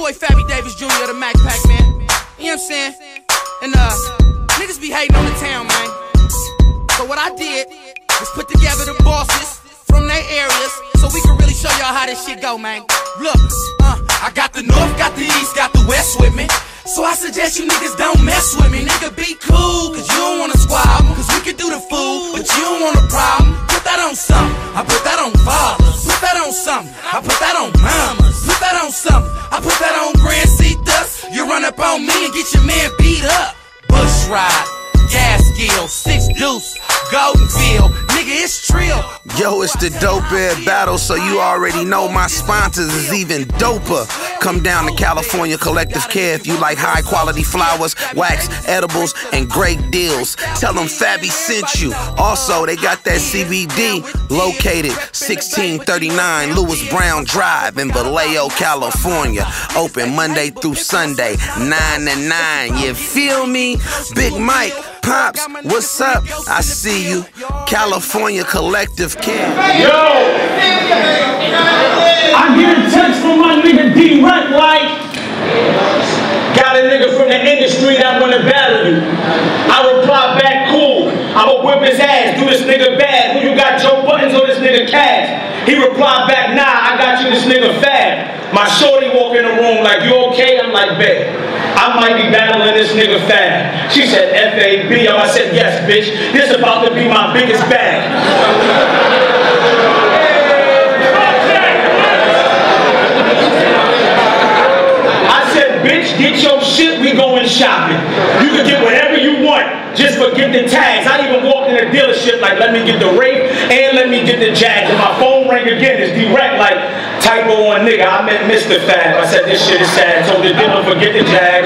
boy Fabby Davis Jr. of the Mac Pack, man. You know what I'm saying? And niggas be hating on the town, man. So what I did was put together the bosses from their areas so we can really show y'all how this shit go, man. Look, I got the north, got the east, got the west with me. So I suggest you niggas don't mess with me. Nigga, be cool, cause you don't wanna squab. Cause we can do the fool, but you don't want a problem. Put that on something, I put that on fathers. Put that on something, I put that on mamas. Put that on something, I put that on grand seat dust. You run up on me and get your man beat up. Bush ride, gas gill, 6 deuce, golden field. Nigga, it's trill. Yo, it's the Dope Era Battle, so you already know my sponsors is even doper. Come down to California Collective Care if you like high quality flowers, wax, edibles, and great deals. Tell them Fabby sent you. Also, they got that CBD located 1639 Lewis Brown Drive in Vallejo, California. Open Monday through Sunday, 9 to 9. You feel me? Big Mike, Pops, what's up? I see you. California Collective Care. Yo! I'm getting text from my nigga D-Wrek like, got a nigga from the industry that wanna battle you. I reply back, cool. I'ma whip his ass, do this nigga bad. Who you got your buttons on this nigga cash? He replied back, nah, I got you this nigga fab. My shorty walk in the room like, you okay? I'm like, bet. I might be battling this nigga Fab. She said F-A-B. I said, yes, bitch. This about to be my biggest bag. I said, bitch, get your shit. We going shopping. You can get whatever you want. Just forget the tags. I even walked in a dealership like, let me get the Rape and let me get the Jag. And my phone rang again. It's direct like, typo on nigga, I met Mr. Fab. I said this shit is sad, told the dealer forget the Jag.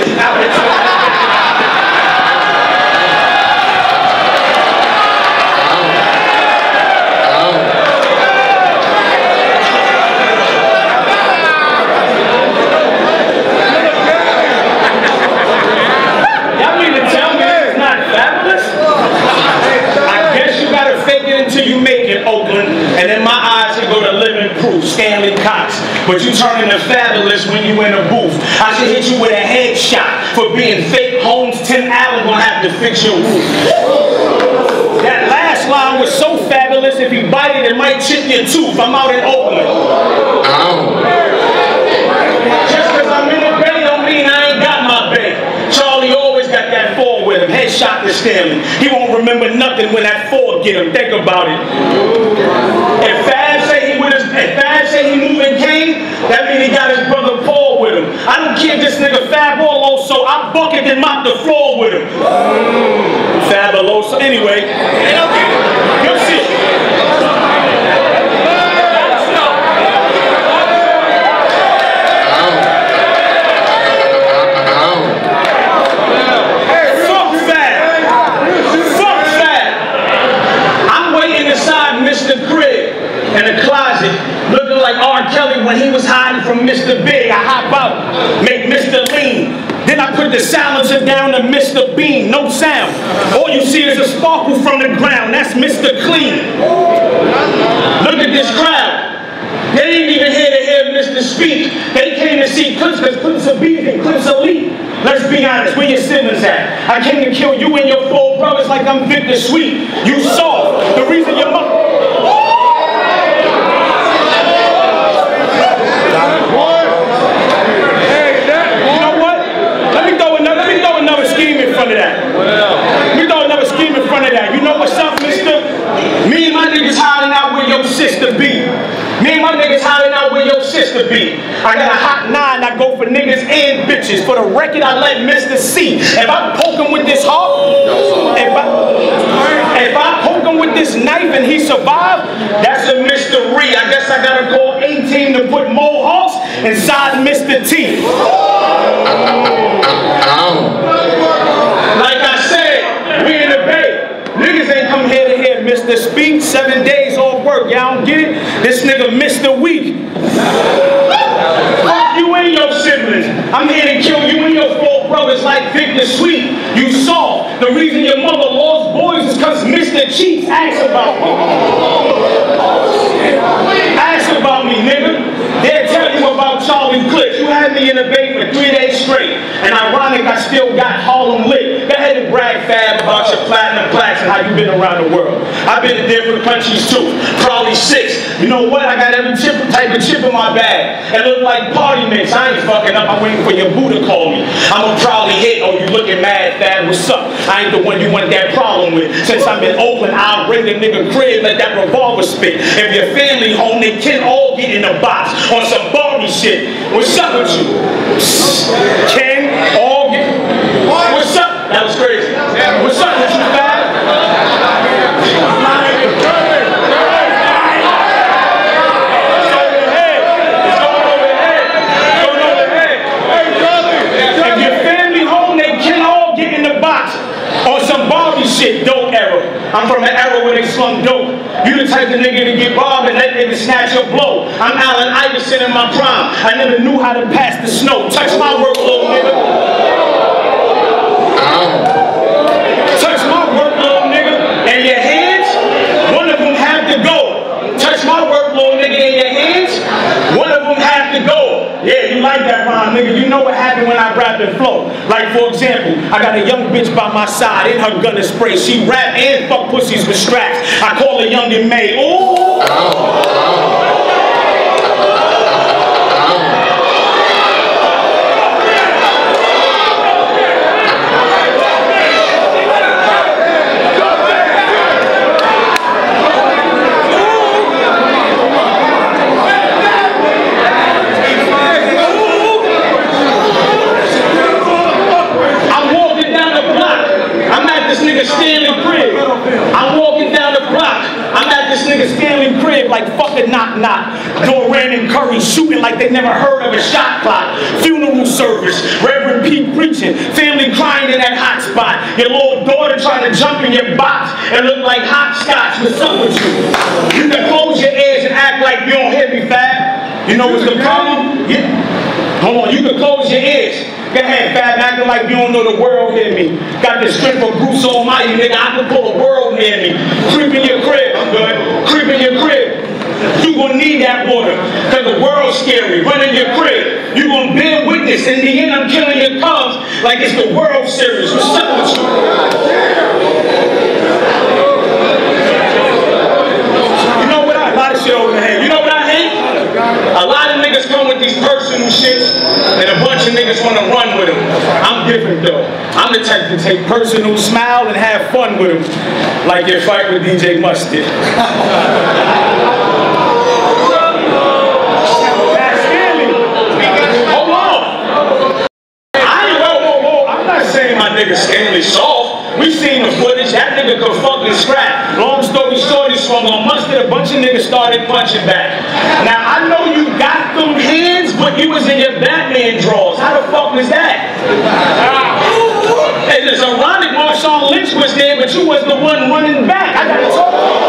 Y'all mean to tell me it's not fabulous? I guess you gotta fake it until you make it, Oakland. And in my eyes, you go to living proof, Stanley Cox. But you turn into fabulous when you in a booth. I should hit you with a headshot for being fake. Holmes, Tim Allen gonna have to fix your roof. That last line was so fabulous, if you bite it, it might chip your tooth. I'm out in Oakland. Just because I'm in the bay don't mean I ain't got my bay. Charlie always got that four with him. Headshot to Stanley. He won't remember nothing when that four get him. Think about it. If Fab say he with his, if Fab say he moving King, that means he got his brother Paul with him. I don't care if this nigga Fabuloso, I bucket and mop the floor with him. Fabuloso, anyway. Good shit. When he was hiding from Mr. Big, I hop out, make Mr. Lean. Then I put the silencer down to Mr. Bean, no sound. All you see is a sparkle from the ground, that's Mr. Clean. Look at this crowd. They didn't even hear to hear Mr. Speak. They came to see Clips because Clips are beefing, Clips are leak. Let's be honest, where your siblings at? I came to kill you and your four brothers like I'm Victor Sweet. You soft. The reason your mother... I got a hot nine, I go for niggas and bitches. For the record, I let Mr. C. If I poke him with this hawk, if I poke him with this knife and he survived, that's a mystery. I guess I gotta go 18 to put mohawks inside Mr. T. Like I said, we in the Bay. Niggas ain't come here to hear Mr. Speak. 7 days off work, y'all don't get it? This nigga Mr. Weak. Your siblings. I'm here to kill you and your four brothers like Victor Sweet. You saw the reason your mother lost boys is because Mr. Cheeks asked about me. Ask about me, nigga. They'll tell you about Charlie Clips. you had me in the bay for 3 days straight. And ironic, I still got Harlem lit. Go ahead and brag, Fab, about your platinum plaques and how you been around the world. I've been to different countries too, probably six. You know what? I got every type of chip in my bag. It look like party mix. I ain't fucking up. I'm waiting for your boo to call me. I'm gonna probably hit. Oh, you looking mad, Fab? What's up? I ain't the one you want that problem with. Since I'm in Oakland, I'll break the nigga crib, let that revolver spit. If your family home, they can all get in a box on some Birdie shit. What's up with you? Can all get... What's up? That was crazy. What's up with you, Fab? If your family home, they can all get in the box on some Birdie shit. Dope era. I'm from an era where they slung dope. You the type of nigga to get robbed and let nigga snatch your blow. I'm Allen Iverson in my prime. I never knew how to pass the snow. Touch my workload, nigga. Touch my workload, nigga. And your hands, one of them have to go. Touch my workload, nigga, and your hands, one of them have to go. Yeah, you like that rhyme, nigga. You know what happened when I rapped and flow. Like, for example, I got a young bitch by my side in her gun and spray. She rap and fuck pussies with straps. I call her Young and May. Ooh! Like fucking knock-knock. Doran and Curry shooting like they never heard of a shot clock. Funeral service, Reverend Pete preaching, family crying in that hot spot. Your little daughter trying to jump in your box and look like hopscotch. What's up with you? You can close your ears and act like you don't hear me, Fab. You know what's the problem? Yeah. Hold on, you can close your ears. Go ahead, Fab, acting like you don't know the world hear me. Got the strength of Bruce Almighty, nigga. I can pull a world near me. Creep in your crib, I'm good. Creep in your crib. You gonna need that water, cause the world's scary. Run in your crib. You gonna bear witness. In the end, I'm killing your cubs like it's the World Series. What's up with you? You know what? A lot of shit over here. You know what I hate? A lot of niggas come with these personal shits, and a bunch of niggas wanna run with them. I'm different though. I'm the type to take personal, smile, and have fun with them, like your fight with DJ Mustard. Stanley soft. We seen the footage. That nigga could fucking scrap. Long story short, he swung on Mustard. A bunch of niggas started punching back. Now, I know you got them hands, but you was in your Batman drawers. How the fuck was that? And it's ironic, Marshawn Lynch was there, but you was the one running back. I gotta talk about it.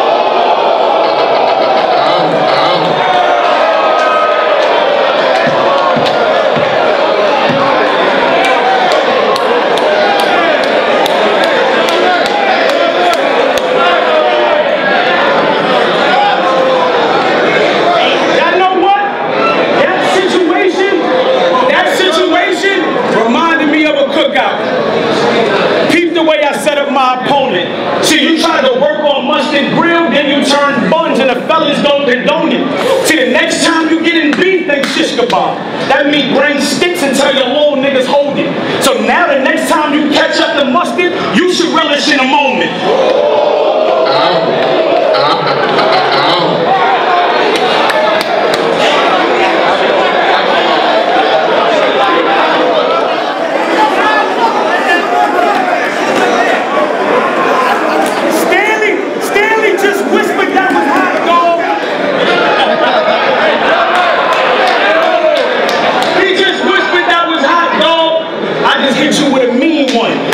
That meat brings sticks until your little niggas hold it. So now the next time you catch up to Mustard, you should relish in a moment.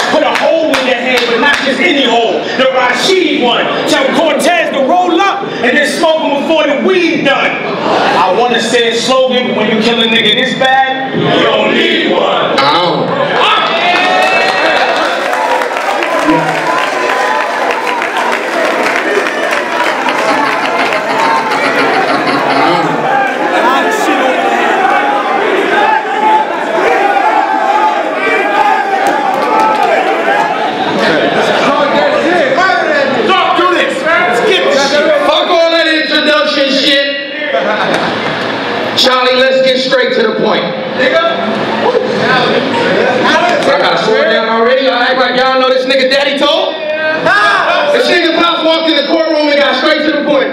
Put a hole in your head, but not just any hole. The point. I got a sword down already. All right, like y'all know this nigga daddy told. This nigga Pop walked in the courtroom and got straight to the point.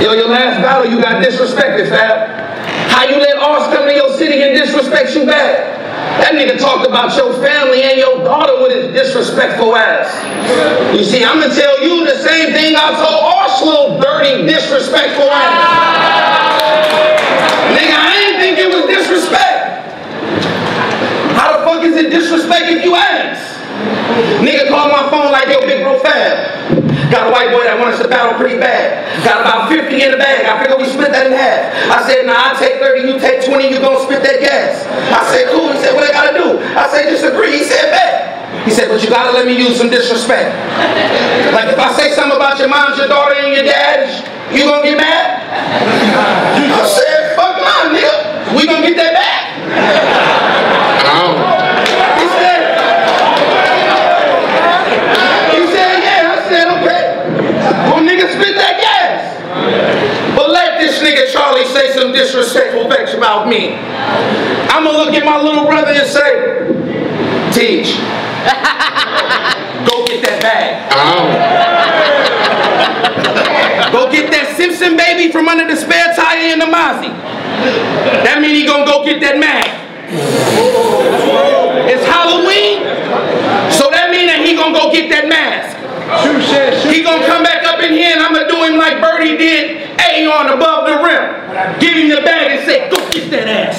Yo, your last battle, you got disrespected, Fab. How you let Oz come to your city and disrespect you back? That nigga talked about your family and your daughter with his disrespectful ass. You see, I'm gonna tell you the same thing I told Oz, little dirty, disrespectful ass. Nigga, I ain't think it was disrespect. How the fuck is it disrespect if you ask? Nigga called my phone like, yo, big bro Fab. Got a white boy that wants to battle pretty bad. Got about 50 in the bag. I figured we split that in half. I said, nah, I take 30, you take 20, you gonna split that gas. I said, cool. He said, what I gotta do? I said, disagree. He said, bet. He said, but you gotta let me use some disrespect. Like if I say something about your mom, your daughter, and your dad, you gonna get mad? I said, fuck mine, nigga. We gonna get that back. Charlie say some disrespectful facts about me. I'm gonna look at my little brother and say, Teach, go get that bag. Oh. Go get that Simpson baby from under the spare tire in the Mozzie. That mean he gonna go get that mag. It's Halloween, so that mean that he gonna go get that mask. He gonna come back up in here and I'm gonna do him like Birdie did, A on above the rim. Give him the bag and say, go get that ass.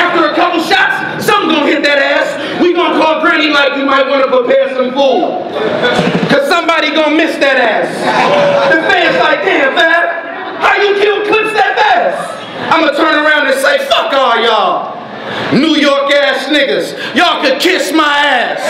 After a couple shots, something gonna hit that ass. We gonna call Granny like you might wanna prepare some food. Cause somebody gonna miss that ass. The fans like, damn Fab, how you kill Clips that fast? I'm gonna turn around and say, fuck all y'all. New York ass niggas, y'all could kiss my ass.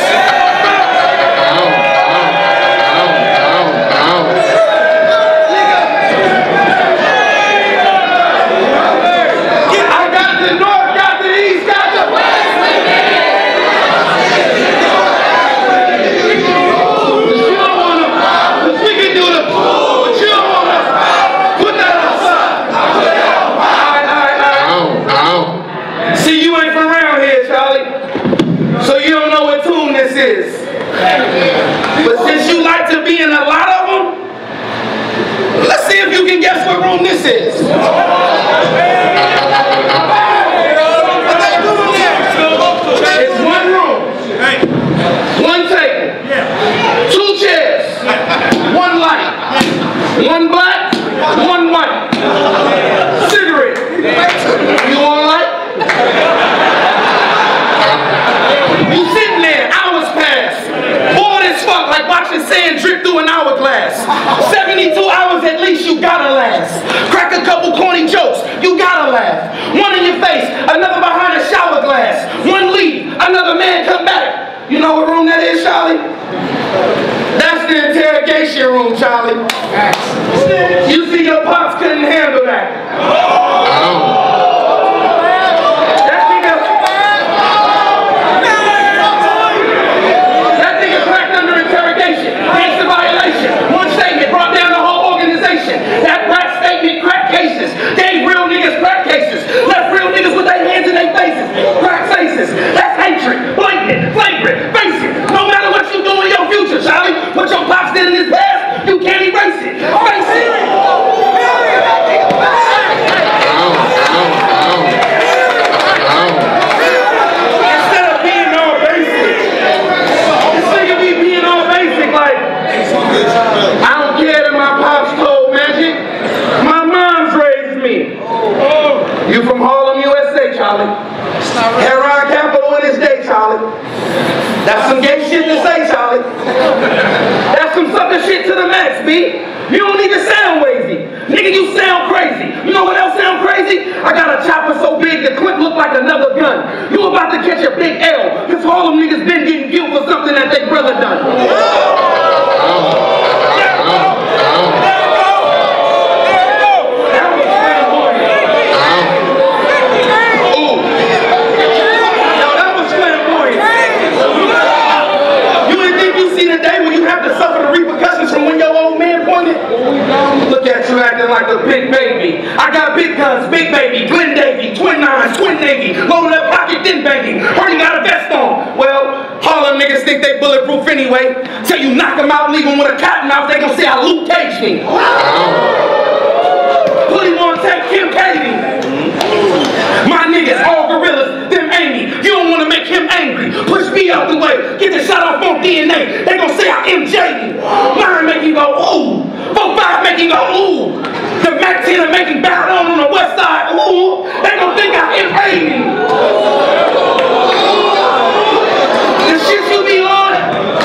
Look at you acting like a big baby. I got big guns, big baby, Glenn Davy, 29, twin navy, loaded up pocket, then banging. Hurting got a vest on. Well, Harlem niggas think they bulletproof anyway. Till you knock them out, leave them with a cotton out, they gon' see how Luke Cage me. Bully wanna take Kim Katie. My niggas all gorillas, them Amy. You don't wanna make him angry. Push me out the way, get the shot off on DNA. They gon' see how MJ me. Mine make you go, ooh. 4-5 making a ooh. The Mac 10 are making battle on the west side. Ooh, they gon' think I am hating. The shit you be on,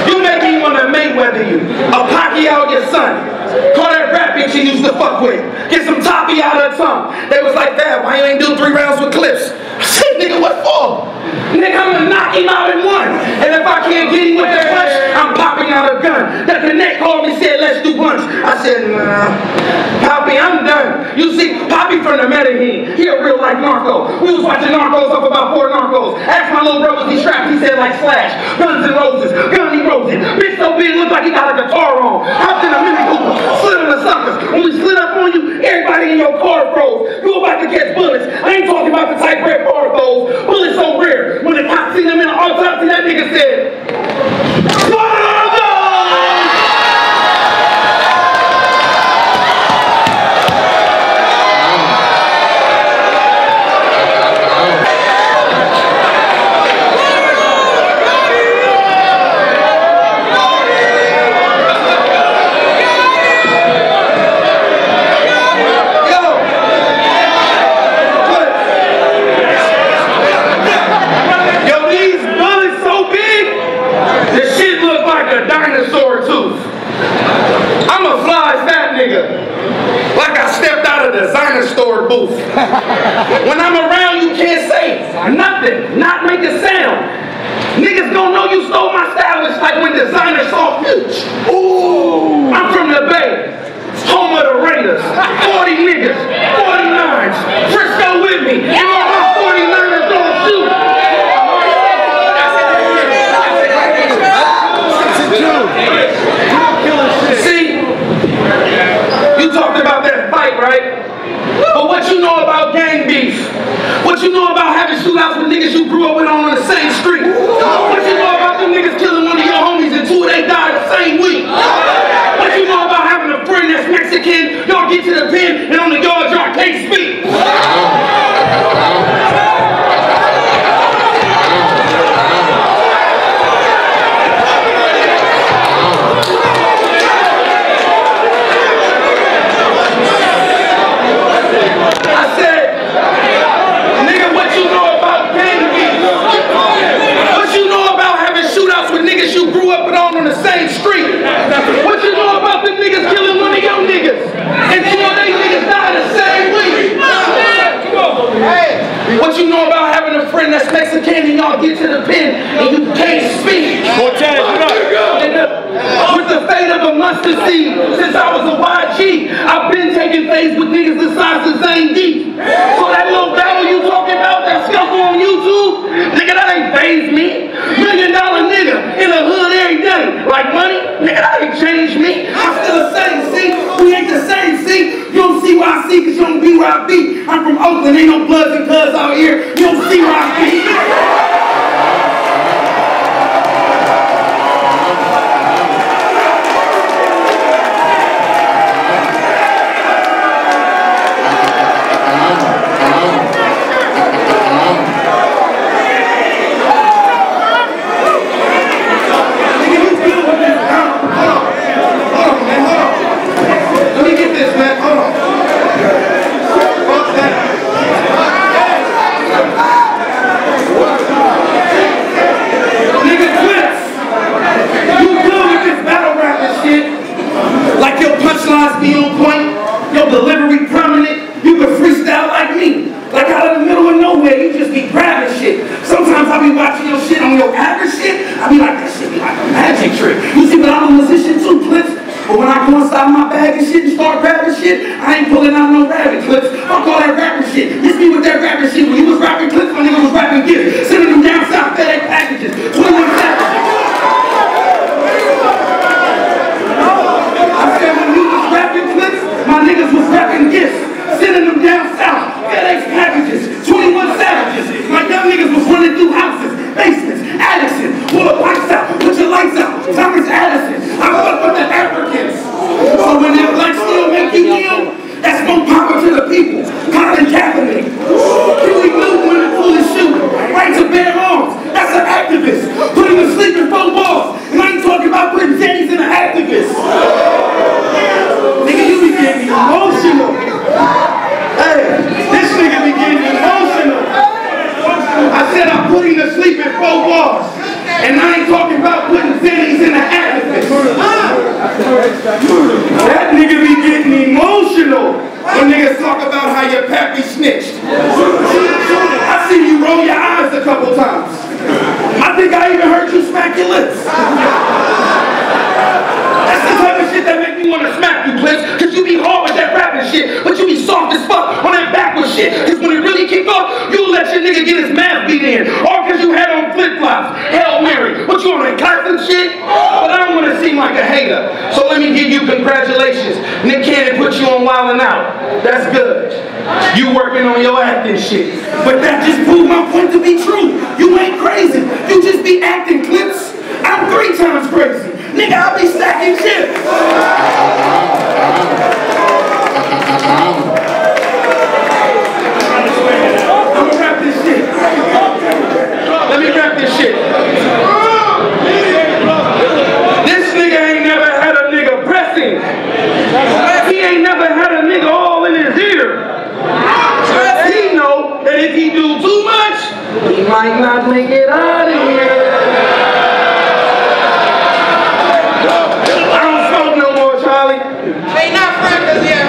you make me wanna Mayweather you. A pocky out your son. Call that rap bitch you used to fuck with. Get some toppy out of her tongue. They was like, that, why you ain't do 3 rounds with Clips? Shit, nigga, what for? Nigga, I'm gonna knock him out in 1. And if I can't get him with that punch, I'm popping out a gun. The connect called me, said, let's do punch. I said, nah, Poppy, I'm done. You see, Poppy from the Medellin, he a real life narco. We was watching Narcos up about 4 narcos. Asked my little bro was he strapped, he said like Slash. Guns and Roses, Gunny Roses. Bitch so big, look like he got a guitar on. Hopped in a Mini Cooper, slid on the suckers. When we slid up on you, everybody in your car froze. You about to catch bullets. I ain't talking about the type red bar those. Bullets so rare. When the cop seen them in the autopsy, that nigga said, when I'm around, you can't say nothing, not make a sound. Niggas don't know you stole my style. It's like when designers saw Future. Ooh, I'm from the Bay, home of the Raiders. 40 niggas, 49s, Frisco with me. You know how 49ers don't shoot. See, you talked about that fight, right? But what you know about gang beef? What you know about having shootouts with niggas you grew up with on the same street? What you know about them niggas killing one of your homies and 2 they died the same week? What you know about having a friend that's Mexican, y'all get to the pen and on the yard y'all can't speak? What you know about having a friend that's Mexican and y'all get to the pen and you can't speak? With the fate of a mustard seed, since I was a YG, I've been taking phase with niggas the size of Zane D. So that little battle you talking about, that scuffle on YouTube, nigga, that ain't phase me. $1 million nigga in the hood every day. Like money, nigga, that ain't changed me. I'm still the same, see? We ain't the same, see? You don't see where I see because you don't be where I be. I'm from Oakland, ain't no bloods and cubs out here. You don't see where I be. inbox, Hail Mary. What, you want to cut some shit? But I don't want to seem like a hater. So let me give you congratulations. Nick Cannon put you on Wildin' Out. That's good. You working on your acting shit. But that just proved my point to be true. You ain't crazy. You just be acting clips. I'm 3 times crazy. Nigga, I be stacking shit. Shit. This nigga ain't never had a nigga pressing. He ain't never had a nigga all in his ear. He know that if he do too much, he might not make it out of here. I don't smoke no more, Charlie. Ain't not practice yet.